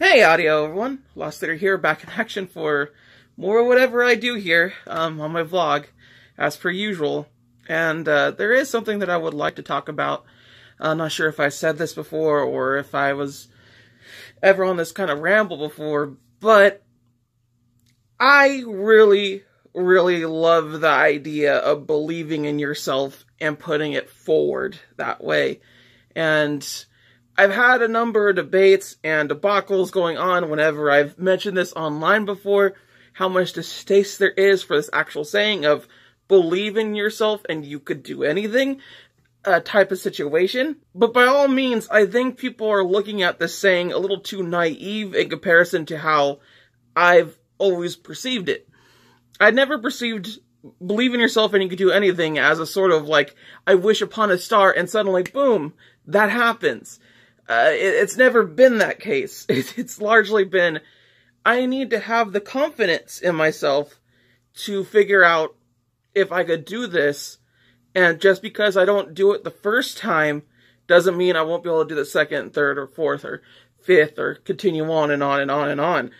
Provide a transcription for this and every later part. Hey audio everyone, LOSTLEAD8R here, back in action for more whatever I do here on my vlog, as per usual. And there is something that I would like to talk about. I'm not sure if I said this before or if I was ever on this kind of ramble before, but I really, really love the idea of believing in yourself and putting it forward that way. And I've had a number of debates and debacles going on whenever I've mentioned this online before, how much distaste there is for this actual saying of believe in yourself and you could do anything type of situation. But by all means, I think people are looking at this saying a little too naive in comparison to how I've always perceived it. I never perceived believe in yourself and you could do anything as a sort of like, I wish upon a star and suddenly, boom, that happens. It's never been that case. It's largely been, I need to have the confidence in myself to figure out if I could do this, and just because I don't do it the first time doesn't mean I won't be able to do the second, third, or fourth, or fifth, or continue on and on and on and on.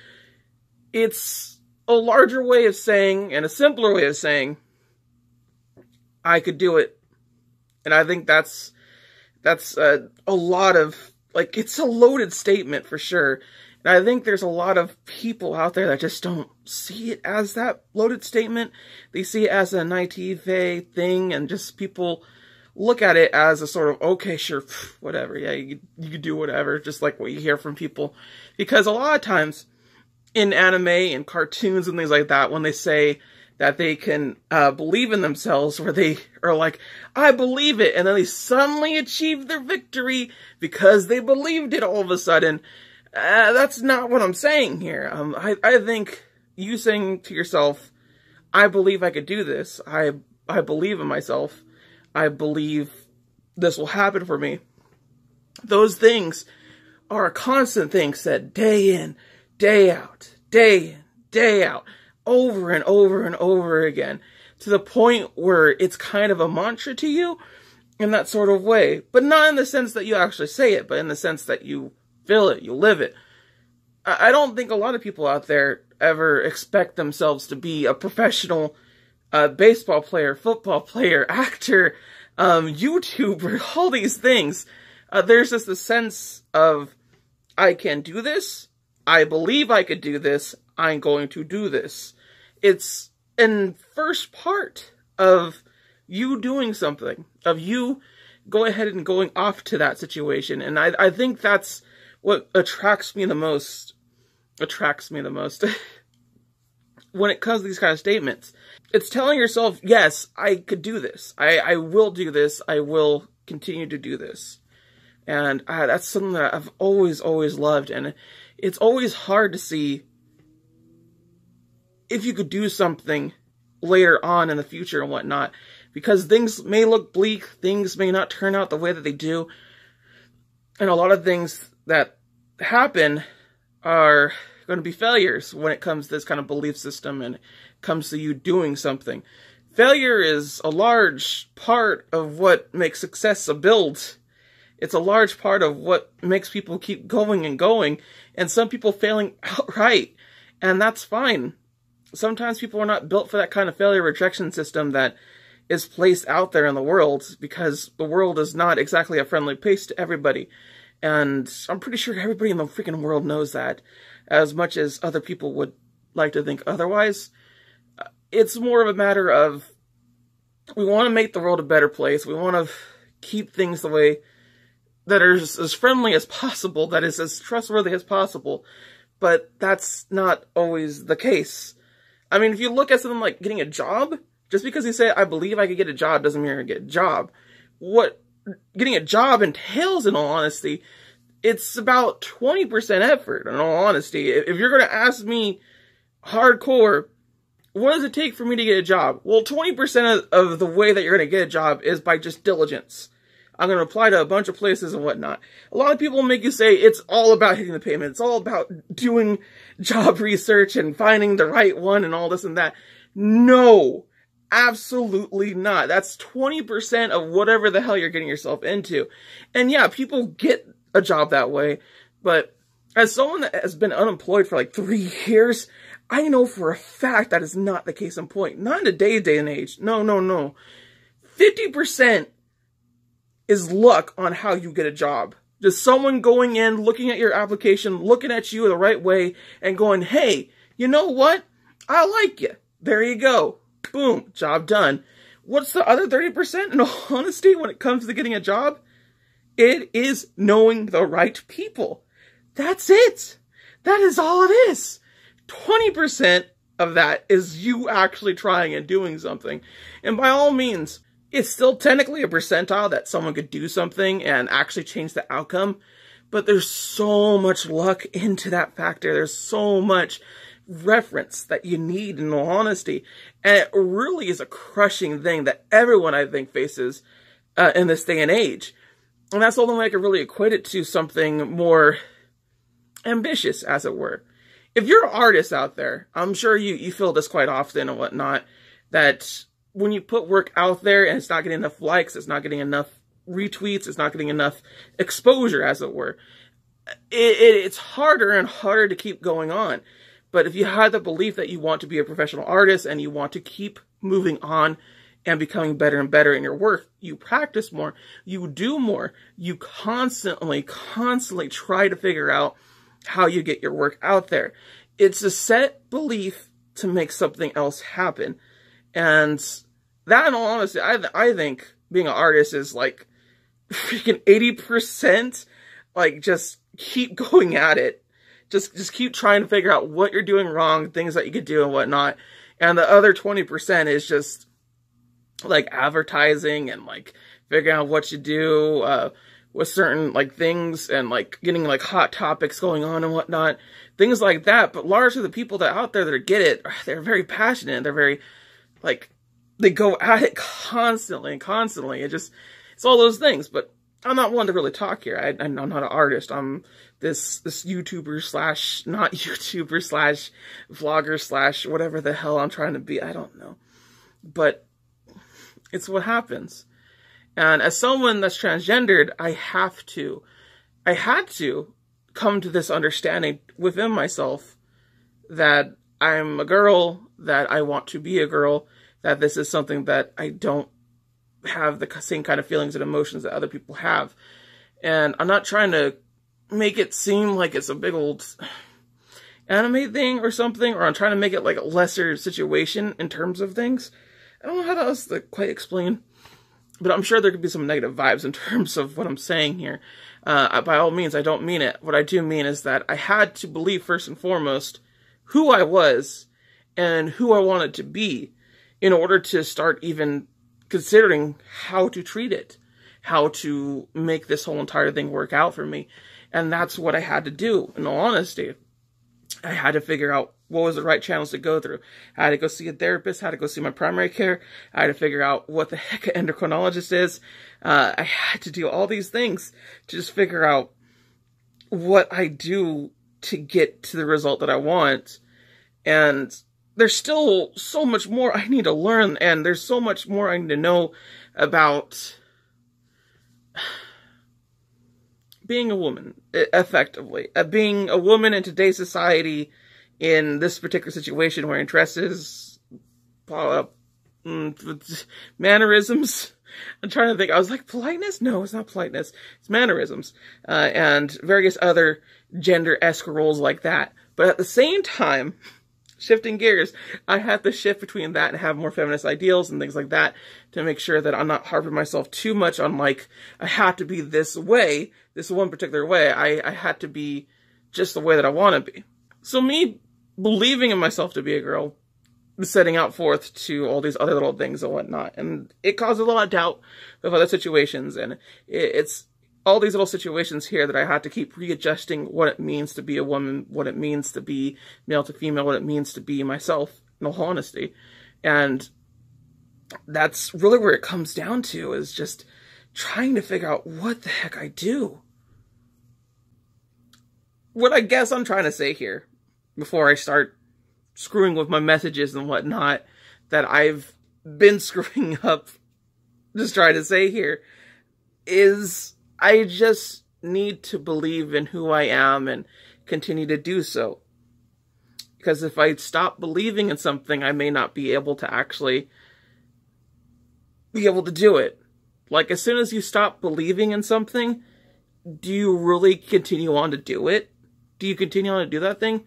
It's a larger way of saying, and a simpler way of saying, I could do it. And I think that's a lot of, like, it's a loaded statement for sure. And I think there's a lot of people out there that just don't see it as that loaded statement. They see it as a naivete thing, and just people look at it as a sort of, okay, sure, whatever. Yeah, you could do whatever, just like what you hear from people. Because a lot of times in anime and cartoons and things like that, when they say that they can believe in themselves, where they are like, I believe it, and then they suddenly achieve their victory because they believed it all of a sudden. That's not what I'm saying here. I think you saying to yourself, I believe I could do this, I believe in myself, I believe this will happen for me. Those things are a constant thing said day in, day out, day in, day out, over and over and over again, to the point where it's kind of a mantra to you in that sort of way, but not in the sense that you actually say it, but in the sense that you feel it, you live it. I don't think a lot of people out there ever expect themselves to be a professional baseball player, football player, actor, YouTuber, all these things. There's just the sense of, I can do this, I believe I could do this, I'm going to do this. It's in first part of you doing something, of you go ahead and going off to that situation. And I think that's what attracts me the most when it comes to these kind of statements. It's telling yourself, yes, I could do this. I will do this. I will continue to do this. And that's something that I've always, always loved. And it's always hard to see if you could do something later on in the future and whatnot, because things may look bleak, things may not turn out the way that they do, and a lot of things that happen are going to be failures when it comes to this kind of belief system and it comes to you doing something. Failure is a large part of what makes success a build. It's a large part of what makes people keep going and going, and some people failing outright, and that's fine. Sometimes people are not built for that kind of failure rejection system that is placed out there in the world, because the world is not exactly a friendly place to everybody. And I'm pretty sure everybody in the freaking world knows that, as much as other people would like to think otherwise. It's more of a matter of, we want to make the world a better place. We want to keep things the way that are as friendly as possible, that is as trustworthy as possible. But that's not always the case. I mean, if you look at something like getting a job, just because you say, I believe I could get a job, doesn't mean you're going to get a job. What getting a job entails, in all honesty, it's about 20% effort, in all honesty. If you're going to ask me hardcore, what does it take for me to get a job? Well, 20% of the way that you're going to get a job is by just diligence. I'm going to apply to a bunch of places and whatnot. A lot of people make you say it's all about hitting the pavement. It's all about doing job research and finding the right one and all this and that. No, absolutely not. That's 20% of whatever the hell you're getting yourself into. And yeah, people get a job that way, but As someone that has been unemployed for like 3 years, I know for a fact that is not the case in point. Not in today's day and age. No, no, no. 50% is luck on how you get a job. Just someone going in, looking at your application, looking at you the right way, and going, hey, you know what? I like you. There you go. Boom. Job done. What's the other 30%? In all honesty, when it comes to getting a job, it is knowing the right people. That's it. That is all it is. 20% of that is you actually trying and doing something. And by all means, it's still technically a percentile that someone could do something and actually change the outcome. But there's so much luck into that factor. There's so much reference that you need, in all honesty. And it really is a crushing thing that everyone, I think, faces in this day and age. And that's the only way I can really equate it to something more ambitious, as it were. If you're an artist out there, I'm sure you feel this quite often and whatnot, that when you put work out there and it's not getting enough likes, it's not getting enough retweets, it's not getting enough exposure, as it were, it's harder and harder to keep going on. But if you have the belief that you want to be a professional artist and you want to keep moving on and becoming better and better in your work, you practice more, you do more, you constantly try to figure out how you get your work out there. It's a set belief to make something else happen. And that, in all honesty, I think being an artist is like freaking 80%. Like, just keep going at it. Just keep trying to figure out what you're doing wrong, things that you could do and whatnot. And the other 20% is just like advertising and like figuring out what you do, with certain like things, and like getting like hot topics going on and whatnot, things like that. But largely the people that are out there that get it, they're very passionate. They're very like, they go at it constantly and constantly. It just, it's all those things. But I'm not one to really talk here. I'm not an artist. I'm this YouTuber slash not YouTuber slash vlogger slash whatever the hell I'm trying to be. I don't know, but it's what happens. And as someone that's transgendered, I had to come to this understanding within myself that I'm a girl, that I want to be a girl, that this is something that I don't have the same kind of feelings and emotions that other people have. And I'm not trying to make it seem like it's a big old anime thing or something, or I'm trying to make it like a lesser situation in terms of things. I don't know how else to quite explain. But I'm sure there could be some negative vibes in terms of what I'm saying here. By all means, I don't mean it. What I do mean is that I had to believe, first and foremost, who I was and who I wanted to be in order to start even considering how to treat it, how to make this whole entire thing work out for me. And that's what I had to do, in all honesty. I had to figure out what was the right channels to go through. I had to go see a therapist. I had to go see my primary care. I had to figure out what the heck an endocrinologist is. I had to do all these things to just figure out what I do to get to the result that I want. And there's still so much more I need to learn. And there's so much more I need to know about being a woman, effectively. Being a woman in today's society, in this particular situation where interest is mannerisms. I'm trying to think. I was like, politeness? No, it's not politeness. It's mannerisms. And various other gender-esque roles like that. But at the same time, shifting gears, I have to shift between that and have more feminist ideals and things like that to make sure that I'm not harboring myself too much on like, I have to be this way, this one particular way. I had to be just the way that I want to be. So me believing in myself to be a girl, setting out forth to all these other little things and whatnot, and it caused a lot of doubt of other situations, and it's all these little situations here that I had to keep readjusting what it means to be a woman, what it means to be male to female, what it means to be myself, in all honesty. And that's really where it comes down to, is just trying to figure out what the heck I do. What I guess I'm trying to say here, before I start screwing with my messages and whatnot, that I've been screwing up, just trying to say here, is I just need to believe in who I am and continue to do so. Because if I stop believing in something, I may not be able to actually be able to do it. Like, as soon as you stop believing in something, do you really continue on to do it? Do you continue on to do that thing?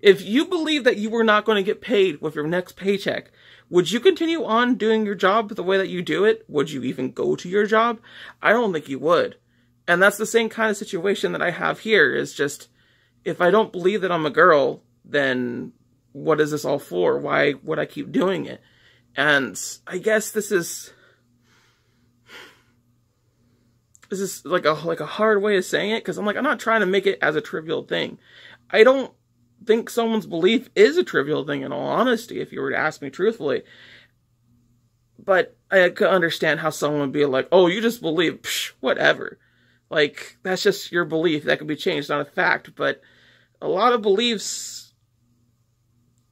If you believe that you were not going to get paid with your next paycheck, would you continue on doing your job the way that you do it? Would you even go to your job? I don't think you would. And that's the same kind of situation that I have here, is just, if I don't believe that I'm a girl, then what is this all for? Why would I keep doing it? And I guess this is like a hard way of saying it, because I'm like, I'm not trying to make it as a trivial thing. I don't think someone's belief is a trivial thing, in all honesty, if you were to ask me truthfully. But I could understand how someone would be like, oh, you just believe, psh, whatever. Like, that's just your belief. That could be changed, not a fact. But a lot of beliefs,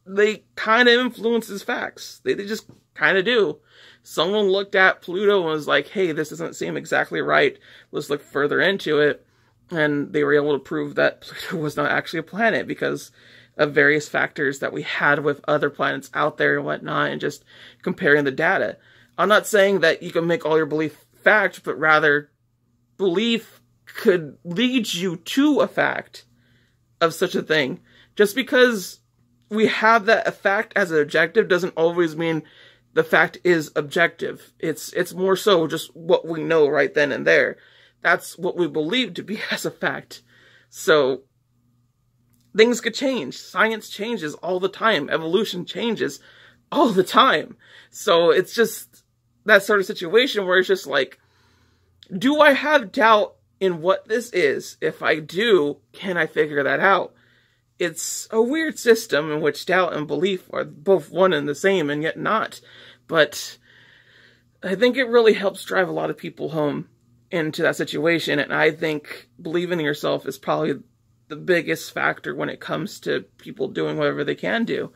they kind of influences facts. They just kind of do. Someone looked at Pluto and was like, hey, this doesn't seem exactly right. Let's look further into it. And they were able to prove that Pluto was not actually a planet because of various factors that we had with other planets out there and whatnot, and just comparing the data. I'm not saying that you can make all your belief fact, but rather belief could lead you to a fact of such a thing. Just because we have that a fact as an objective doesn't always mean the fact is objective. It's more so just what we know right then and there. That's what we believe to be as a fact. So things could change. Science changes all the time. Evolution changes all the time. So it's just that sort of situation where it's just like, do I have doubt in what this is? If I do, can I figure that out? It's a weird system in which doubt and belief are both one and the same, and yet not. But I think it really helps drive a lot of people home into that situation, and I think believing in yourself is probably the biggest factor when it comes to people doing whatever they can do.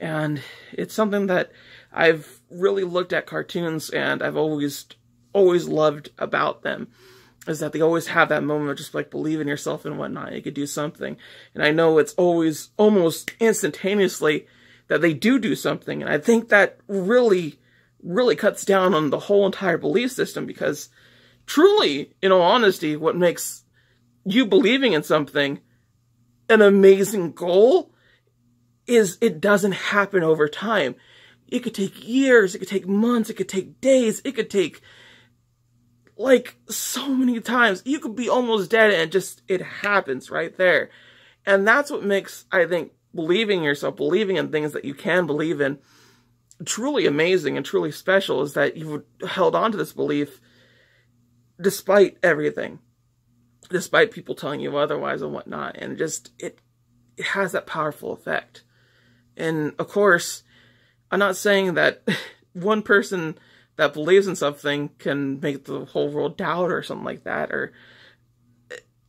And it's something that I've really looked at cartoons, and I've always loved about them, is that they always have that moment of just like, believe in yourself and whatnot, you could do something. And I know it's always almost instantaneously that they do something, and I think that really cuts down on the whole entire belief system, because truly, in all honesty, what makes you believing in something an amazing goal is it doesn't happen over time. It could take years, it could take months, it could take days, it could take, like, so many times. You could be almost dead and just, it happens right there. And that's what makes, I think, believing in yourself, believing in things that you can believe in, truly amazing and truly special, is that you've held on to this belief despite everything, despite people telling you otherwise and whatnot. And just, it has that powerful effect. And of course, I'm not saying that one person that believes in something can make the whole world doubt or something like that,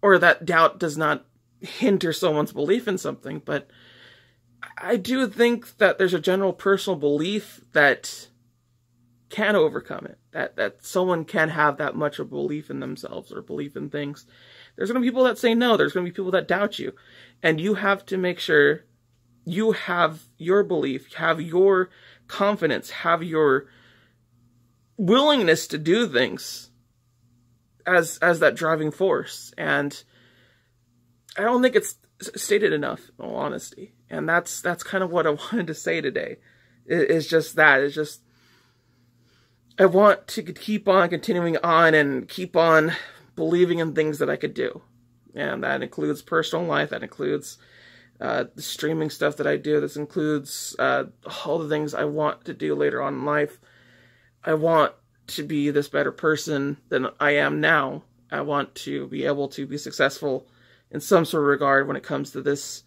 or that doubt does not hinder someone's belief in something. But I do think that there's a general personal belief that can overcome it, that someone can have that much of belief in themselves or belief in things. There's going to be people that say no, there's going to be people that doubt you, and you have to make sure you have your belief, have your confidence, have your willingness to do things as that driving force. And I don't think it's stated enough, in all honesty, and that's kind of what I wanted to say today. It's just that, it's just, I want to keep on continuing on and keep on believing in things that I could do. And that includes personal life, that includes the streaming stuff that I do, this includes all the things I want to do later on in life. I want to be this better person than I am now. I want to be able to be successful in some sort of regard when it comes to this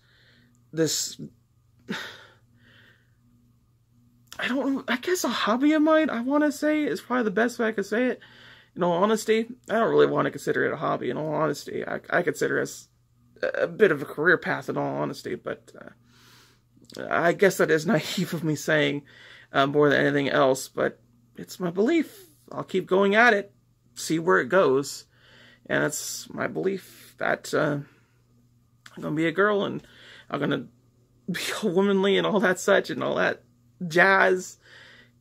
I guess a hobby of mine, I want to say, is probably the best way I could say it. In all honesty, I don't really want to consider it a hobby. In all honesty, I consider it a bit of a career path, in all honesty. But I guess that is naive of me saying more than anything else. But it's my belief. I'll keep going at it, see where it goes. And it's my belief that I'm gonna be a girl and I'm gonna be all womanly and all that such and all that jazz.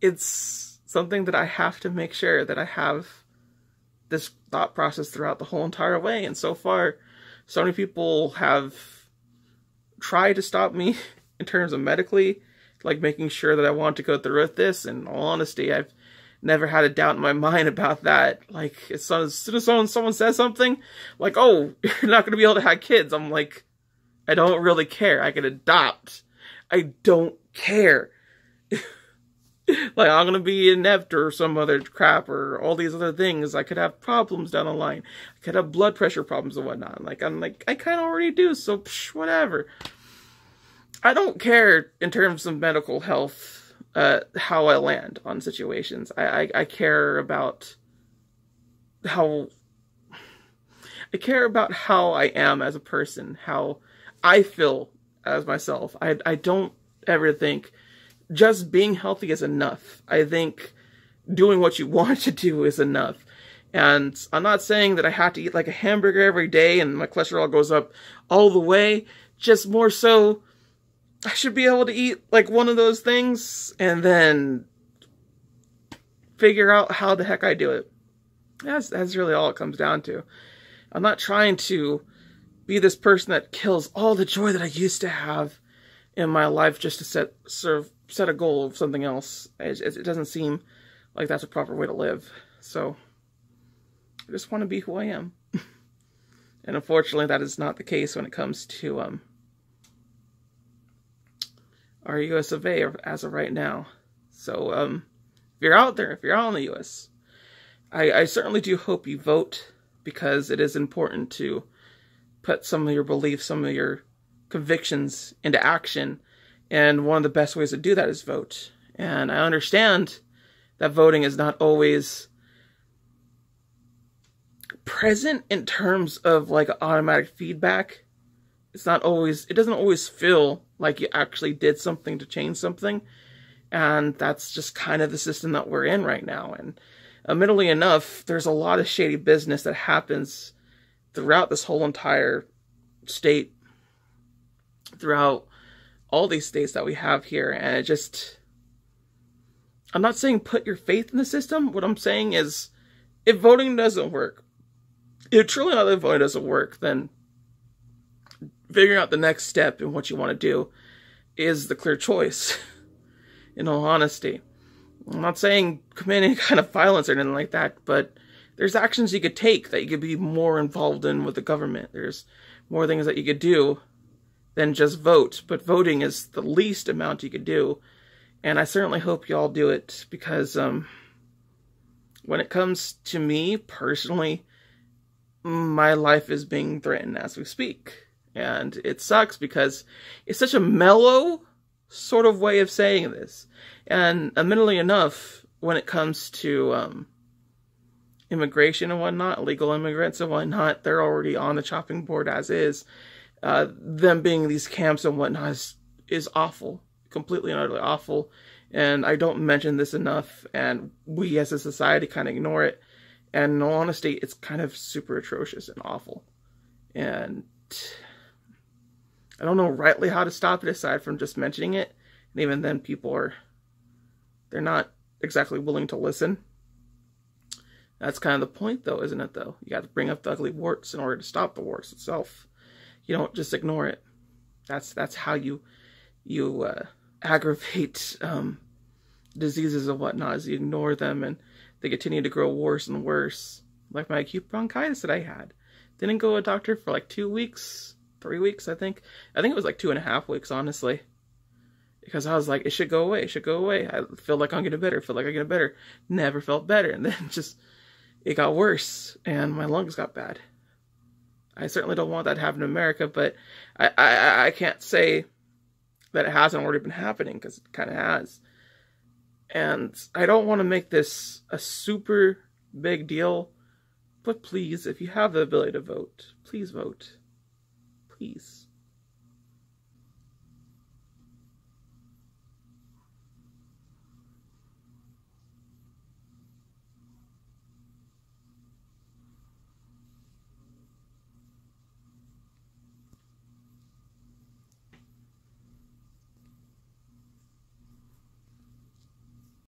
It's something that I have to make sure that I have this thought process throughout the whole entire way. And so far, so many people have tried to stop me in terms of medically, like making sure that I want to go through with this. And in all honesty, I've never had a doubt in my mind about that. Like, as soon as someone says something, like, oh, you're not going to be able to have kids, I'm like, I don't really care. I can adopt. I don't care. Like, I'm going to be inept or some other crap or all these other things. I could have problems down the line. I could have blood pressure problems and whatnot. Like, I'm like, I kind of already do, so psh, whatever. I don't care in terms of medical health, how I land on situations. I care about how... I care about how I am as a person, how I feel as myself. I don't ever think... just being healthy is enough. I think doing what you want to do is enough. And I'm not saying that I have to eat like a hamburger every day and my cholesterol goes up all the way. Just more so, I should be able to eat like one of those things and then figure out how the heck I do it. That's really all it comes down to. I'm not trying to be this person that kills all the joy that I used to have in my life just to set a goal of something else. It doesn't seem like that's a proper way to live. So I just want to be who I am. And unfortunately, that is not the case when it comes to our US of A as of right now. So if you're out there, if you're out in the US, I certainly do hope you vote, because it is important to put some of your beliefs, some of your convictions into action. And one of the best ways to do that is vote. And I understand that voting is not always present in terms of like automatic feedback. It's not always, it doesn't always feel like you actually did something to change something. And that's just kind of the system that we're in right now. And admittedly enough, there's a lot of shady business that happens throughout this whole entire state, throughout all these states that we have here. And it just, I'm not saying put your faith in the system. What I'm saying is, if voting doesn't work, if truly not voting doesn't work, then figuring out the next step in what you want to do is the clear choice, in all honesty. I'm not saying commit any kind of violence or anything like that, but there's actions you could take that you could be more involved in with the government. There's more things that you could do than just vote, but voting is the least amount you could do, and I certainly hope y'all do it, because when it comes to me personally, my life is being threatened as we speak, and it sucks because it's such a mellow sort of way of saying this. And admittedly enough, when it comes to immigration and whatnot, illegal immigrants and whatnot, they're already on the chopping board as is. Them being in these camps and whatnot is awful, completely and utterly awful. And I don't mention this enough, and we as a society kind of ignore it. And in all honesty, it's kind of super atrocious and awful. And I don't know rightly how to stop it aside from just mentioning it. And even then, people are, they're not exactly willing to listen. That's kind of the point though, isn't it though? You got to bring up the ugly warts in order to stop the warts itself. You don't just ignore it. That's how you aggravate diseases and whatnot, is you ignore them and they continue to grow worse and worse. Like my acute bronchitis that I had. Didn't go to a doctor for like 2 weeks, 3 weeks, I think. I think it was like 2.5 weeks, honestly. Because I was like, it should go away, it should go away. I feel like I'm getting better, feel like I'm getting better. Never felt better. And then just, it got worse and my lungs got bad. I certainly don't want that to happen in America, but I can't say that it hasn't already been happening, because it kind of has. And I don't want to make this a super big deal, but please, if you have the ability to vote, please vote. Please.